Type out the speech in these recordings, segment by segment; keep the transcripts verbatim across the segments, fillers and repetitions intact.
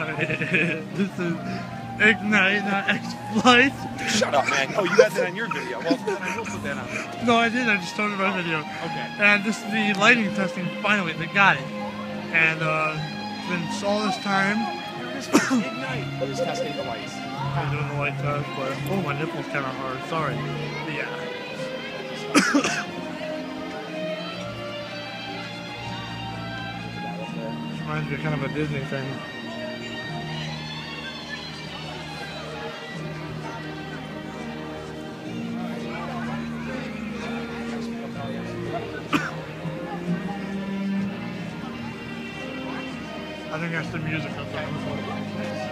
This is Ignite, not X-Flight. Shut up, man. Oh, you got that on your video. Well, I will put that on there. No, I did. I just started my oh, video. Okay. And this is the lighting testing. Finally, they got it. And uh, since all this time, Ignite was testing the lights. I'm doing the light test, but oh, my nipple's kind of hard. Sorry. But yeah. Reminds me of kind of a Disney thing. I think that's the music they're going to play.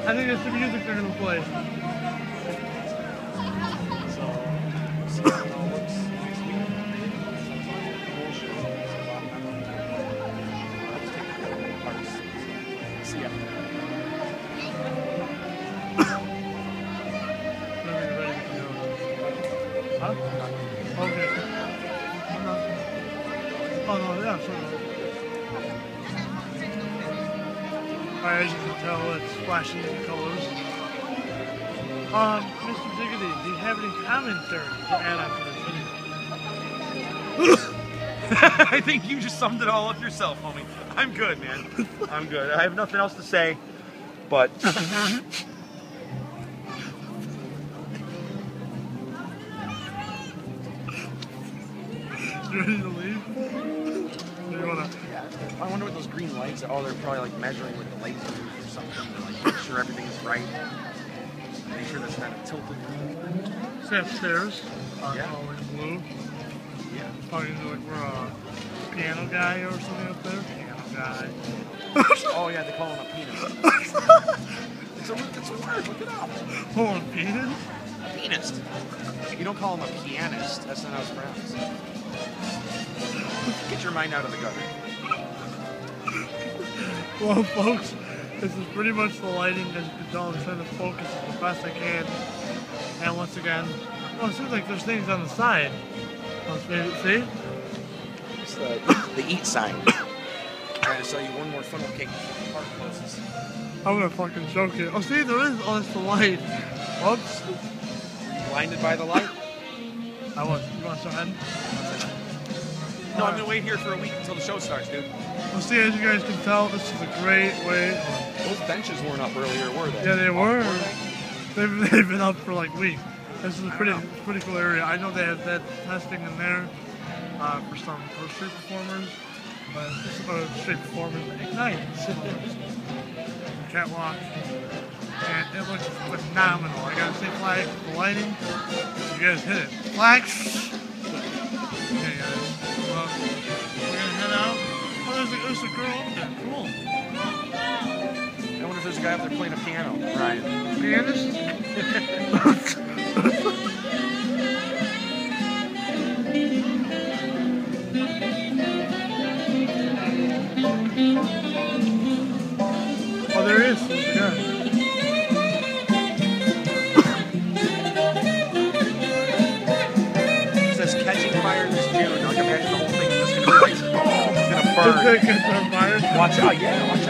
I think that's the music they're going to play. So, so it all looks next week. See ya. Huh? Okay. Oh no, yeah, sorry. As you can tell, it's flashing in colors. Um, Mister Diggity, do you have any commentary to add on to this video? I think you just summed it all up yourself, homie. I'm good, man. I'm good. I have nothing else to say, but... You ready to leave? Do you wanna... I wonder what those green lights are. Oh, they're probably like measuring with the laser or something to like make sure everything's right. Make sure that's not tilted. It's upstairs. Uh, yeah. Always blue. Yeah. It's probably like we're a piano guy or something up there. Piano guy. Oh yeah, they call him a penis. It's a it's a word. Look it up. Oh, a penis? A penis. You don't call him a pianist. That's not how it's pronounced. Get your mind out of the gutter. Well, folks, this is pretty much the lighting. As you can tell, I'm trying to focus as best I can. And once again, oh, it seems like there's things on the side. Let's see? It's the, the eat sign. I'm trying to sell you one more funnel cake before the park closes. I'm going to fucking choke it. Oh, see, there is. Oh, it's the light. Oops. Blinded by the light? I was. You want to show ahead? No, I'm gonna wait here for a week until the show starts, dude. Well, see, as you guys can tell, this is a great way. Those benches weren't up earlier, were they? Yeah, they were. They've, they've been up for like weeks. This is a pretty pretty cool area. I know they have that testing in there uh, for some for street performers, but this is a street performers Ignite catwalk, and it looks phenomenal. I gotta say, flag the lighting. You guys hit it. Flags. Okay, guys. Um, we're gonna head out. Oh, there's a, there's a girl up there. Cool. I wonder if there's a guy up there playing a piano. Right. Pianist? Oh, there is. There's a guy. Watch out, yeah, watch out.